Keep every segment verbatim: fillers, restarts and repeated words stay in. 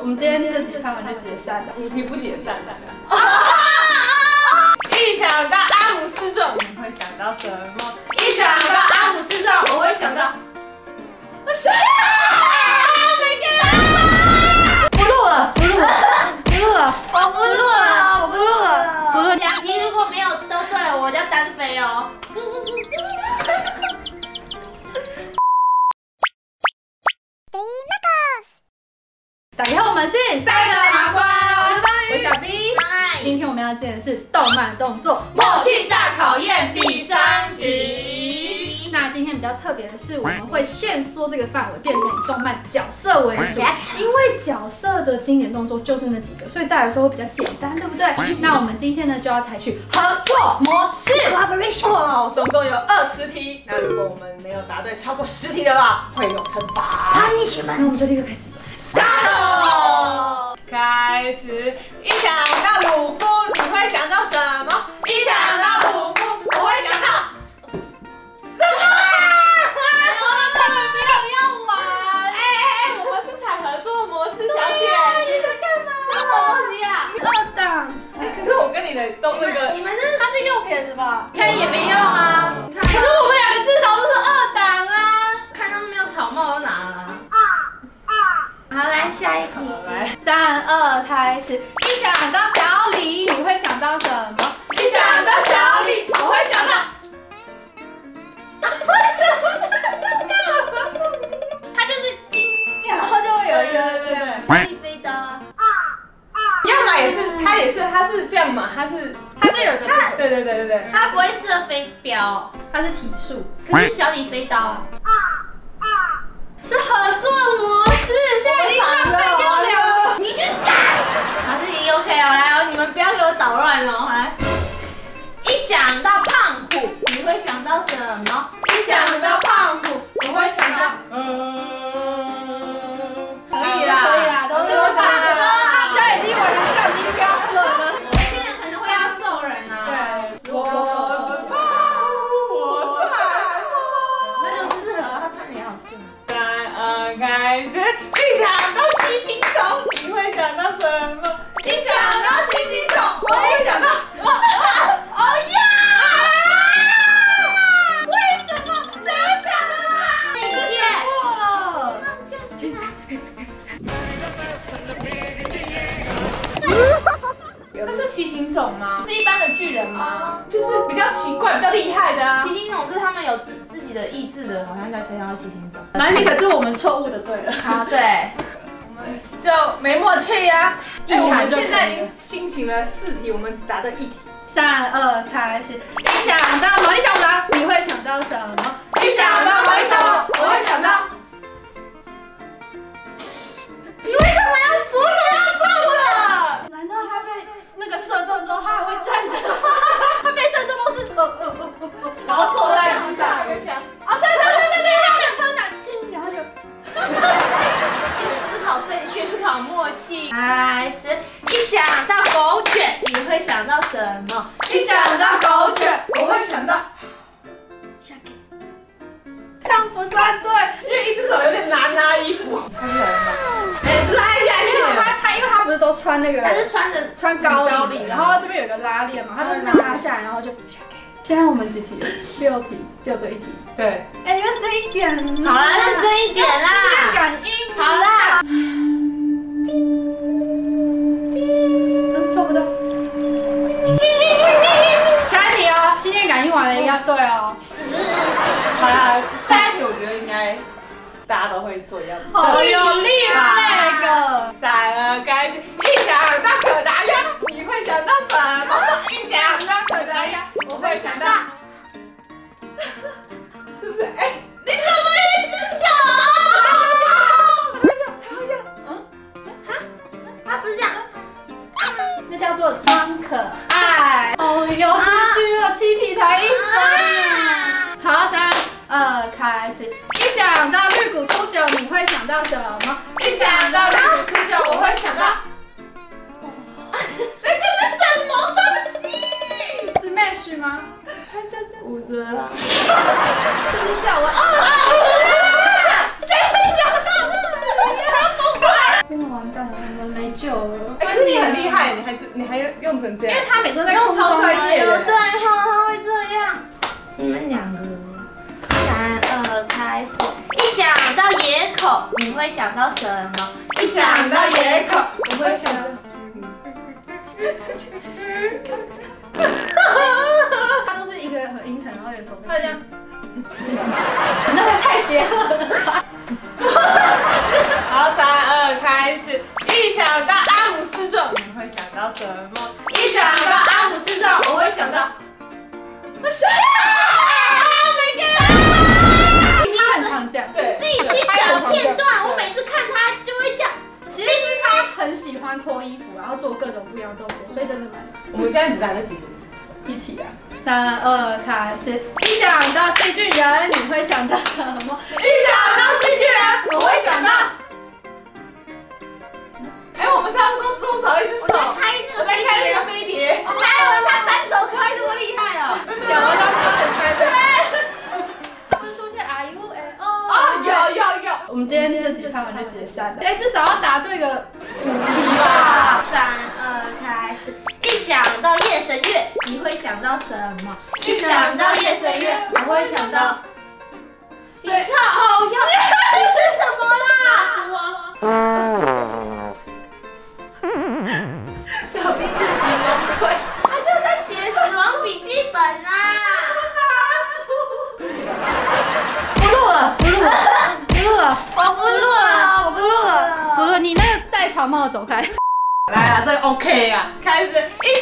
我们今天这集看完就解散了，主题不解散了。啊啊啊、一想到阿姆斯壮，你会想到什么？一想到阿姆斯壮，我会想到。我想到。不录了，不录了，不录了，我不录了，我不录了，不录。两题如果没有都对了，我叫单飞哦。打开后，我们是三个麻瓜，我是小 B。今天我们要见的是动漫动作默契大考验第三集。那今天比较特别的是，我们会限缩这个范围，变成以动漫角色为主，因为角色的经典动作就是那几个，所以再来说会比较简单，对不对？那我们今天呢就要采取合作模式 ，collaboration。哦，总共有二十题，那如果我们没有答对超过十题的话，会有惩罚。那你选吧，那我们就立刻开始。 Start！ 开始，一想到鲁夫，你会想到什么？一想到鲁夫，我会想到什么？我们没有要玩。哎哎哎，我们是采合作模式，小姐。你在干嘛？什么东西啊？二档。哎，可是我跟你的都那个，你们是他是右撇子吧？看也没用啊。可是我们两个至少都是二档啊。看到那边有草帽，我就拿了。 好，来下一题。三二开始，一想到小李，你会想到什么？一想到小李，我会想到。他就是金，然后就会有一个这样小李飞刀啊。要么也是，他也是，他是这样嘛，他是他是有个，对对对对对，他不会射飞镖，他是体术，可是小李飞刀啊。 是合作模式，现在已经浪费掉了。你去打，还是你 OK 哦？来哦，你们不要给我捣乱哦！来，一想到胖虎，你会想到什么？一想到胖虎，我会想到……嗯，可以啦，可以啦，都是我想的。现在已经完全降低标准了。我现在可能会要揍人啊！对，我是胖虎，我是海虎，那就适合他穿的也好适合。 呃，开始，一想到七星虫，你会想到什么？一想到七星虫，我会想到，我我哦呀！为什么？谁会想到它？你已经过了。那是七星虫吗？是一般的巨人吗？就是比较奇怪、比较厉害的啊。七星虫是他们有自自己的意志的，好像叫才叫七星虫。 反正可是我们错误的对了，好对，我们就没默契呀。哎，我们现在已经进行了四题，我们只答对一题。三二开始，一想到魔力小狼，你会想到什么？一想到魔力小狼，我会想到。你为什么要扶着他撞了？难道他被那个射中之后，他还会站着？他被射中都是呃呃呃呃呃，然后坐在地上还有枪。啊对对对对对。 思考正确，思考默契。开始，一想到狗卷，你会想到什么？一想到狗卷，我会想到。下一个，丈夫三对，因为一只手有点难拉衣服。他是有人吧？哎，拉下去。他他因为他不是都穿那个，他是穿着穿高领，然后这边有个拉链嘛，他就是拉下来，然后就。 现在我们几题？六题，就对一题。对。哎、欸，认真一点。好啦，认真一点啦。感应。好啦。嗯，做不到。下一题哦，心电感应完了应该对哦。好啦，下一题我觉得应该大家都会做一样。好有力啊！那个。三二开始，一想到可达鸭，你会想到什么？一想到可达鸭。 我会想到，是不是？哎、欸，你怎么一只手？他会这样，嗯，哈，他不是这样，那叫做装可爱。哦，有秩序了，七题才一分。好，三二开始。一想到绿谷出久，你会想到什么？一想到绿谷出久，我会想到，那个是什么东西？ 是吗？他叫五折啦，就是叫我啊！谁会想到？真的完蛋了。我们没救了。哎、欸，可是你很厉害，你还你还用成这样？因为他每次在空中专业，对，他他会这样。你们两个，三二开始。一想到野口，你会想到什么？一想到野口，我会想到。他都是一个很阴沉，然后有头。他这样。那个太邪恶了。好，三二开始。一想到阿姆斯壮，你会想到什么？一想到阿姆斯壮，我会想到。不是。Oh my god！ 你很常讲，对，自己去找片段。我每次看他就会讲。其实是他很喜欢脱衣服，然后做各种不一样的动作，所以真的蛮。我们现在只打了几题？一题啊。三二开始。一想到细菌人，你会想到什么？一想到细菌人，我会想到。哎，我们差不多多少一只手？我在开那个飞碟。哪有他单手开这么厉害啊？有啊，他单手开。他不是出现 I U N O？ 啊，有有有。我们今天这集看完就解散了。哎，至少要答对个五题吧。三二开始。一想到夜神月，你会想到什么？一想到夜神月，我会想到。你看，哦，你是什么啦？小兵就形容鬼，他就在写死亡笔记本啊！什么大叔？不录了，不录了，不录了，我不录了，我不录了，不录！你那个戴草帽走开。来啦，这个 OK 啊！开始，一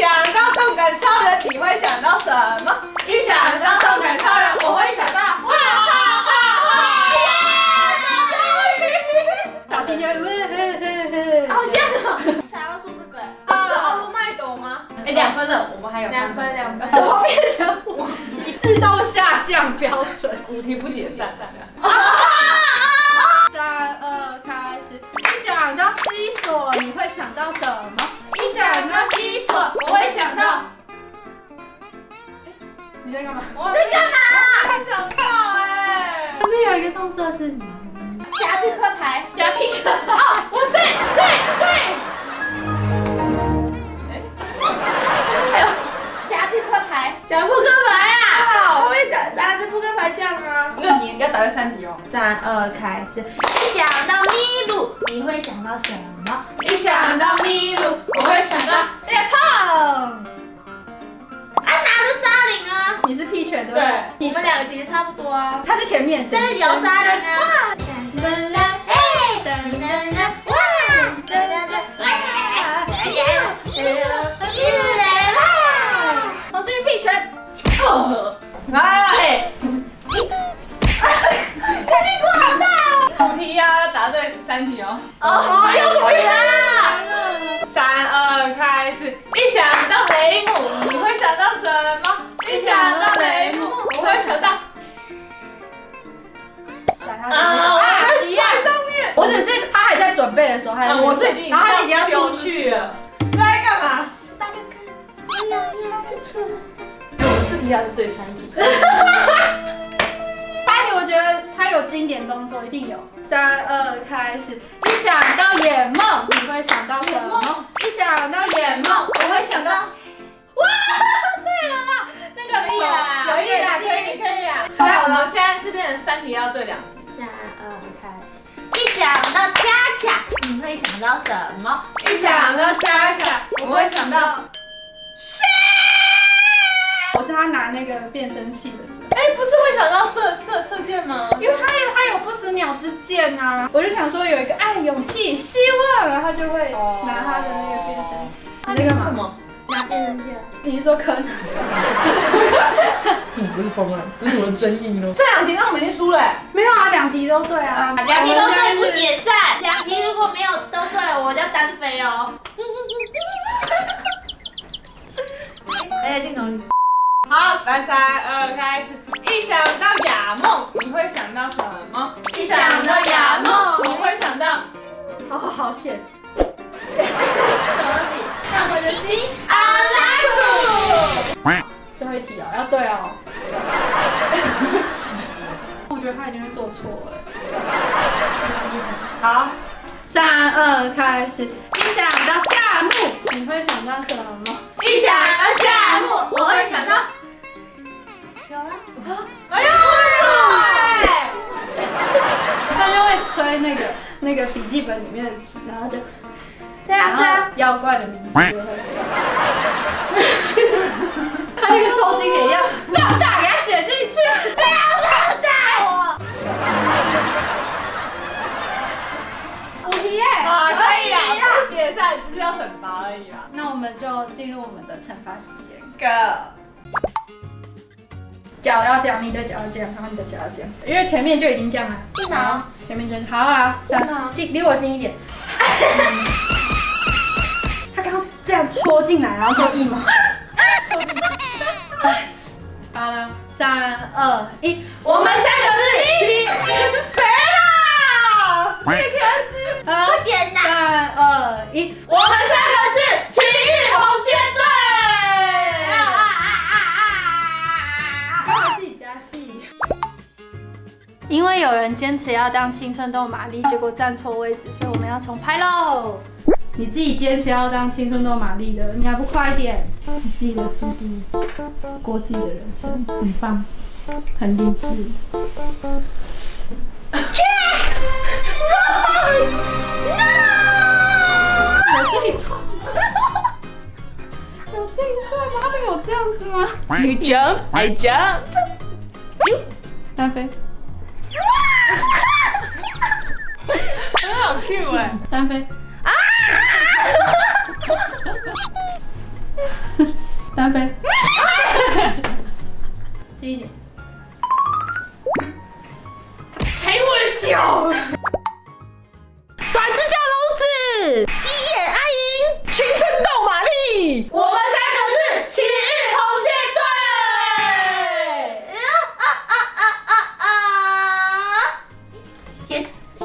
想到动感超人，你会想到什么？一想到动感超人，我会想到哇哇哇哇！小心点，好像啊！想要做这个，是奥路麦斗吗？哎，两分了，我们还有两分，两分，怎么变成五？自动下降标准，五题不解散，大家。三二开始。一想到西索，你会想到什么？一想到西索，我会想到。你在干嘛？我在干嘛？想到哎。不是有一个动作是夹扑克牌，夹扑克。哦，我对对对。哎呦，夹扑克牌，夹扑克牌啊！我会打打这扑克牌这样啊。不用你，你要打到三题哦。三二开始。一想到咪路。你会想到什么？一想到咪路，我会想到猎豹。啊，拿着沙林啊！你是屁犬对不对？你们两个其实差不多啊。他是前面，但是摇沙林啊。哇！噔噔噔，哎，噔噔噔，哇！噔噔噔，哇！咪路，咪路来啦！我这是屁犬。来了，哎。三题哦，哦，又怎么样？三二开始，一想到雷姆，你会想到什么？一想到雷姆，我会想到甩他上面，甩上面。我只是他还在准备的时候，还我最近，然后他已经要出去了，他在干嘛？十八个坑，哎呀，要进去了。我是比较是对三题。我觉得他有经典动作，一定有。三二开始，一想到野梦，你会想到什么？一想到野梦，我会想到。哇，对了啦，那个可以啦，可以啦，可以可以啦。来，我们现在是变成三题要对两。三二开始，一想到恰恰，你会想到什么？一想到恰恰，我会想到。我是他拿那个变声器的时候，哎、欸，不是会想到射射射箭吗？因为他有他有不死鸟之箭啊，我就想说有一个爱、勇气、希望，然后就会拿他的那个变声器。哦、你在干嘛？什么？拿变声器、啊？你是说柯南？你不是疯了，这是我的真意哦。这两题那我们已经输了、欸，没有啊，两题都对啊，两、啊、题都对不解散，两题如果没有都对，我叫单飞哦。哎呀，镜头。好，来三二开始。一想到雅梦，你会想到什么？一想到雅梦，我会想到，好好好险。什么东西？让我的心阿拉古。最后一题哦，要对哦。我觉得他一定会做错哎。好，三二开始。想到夏目，你会想到什么？一想到夏目，我会想到。有啊，有啊。哎呦！他就会吹那个那个笔记本里面的纸，然后就。 对啊对啊，妖怪的名字，他那个抽筋也一样，放大给他卷进去，不要放大我。五题耶，啊可以啊，不解散只是要惩罚而已啦。那我们就进入我们的惩罚时间 ，Go。脚要这样，你的脚要这样，然后你的脚要这样，因为前面就已经这样了。一毛，前面真好啊，三，近离我近一点。 这样戳进来，然后说一毛。好了，三二一，我们三个是一起肥啦！快点呐！三二一，我们三个是奇遇红线队。啊啊啊啊啊！自己加戏。因为有人坚持要当青春痘玛丽，结果站错位置，所以我们要重拍喽。 你自己坚持要当青春痘玛丽的，你还不快一点？你自己的速度过自己的人生，很棒，很励志。有这一段吗？有这一段吗？他们有这样子吗 ？You jump, I jump. 单飞。很好 Q 哎，单飞。 三分，近一点，踩我的脚，短指甲龙子，鸡眼阿银，青春痘玛丽，我们三个是奇遇红线队。啊啊啊啊啊！天，三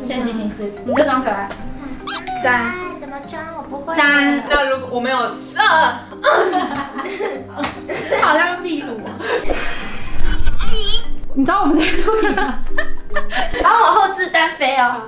你先进行词，你就装可爱。三，怎么装？我不会。三，那如果我没有射，好像壁虎。 你知道我们在录影吗？然后我后置单飞哦。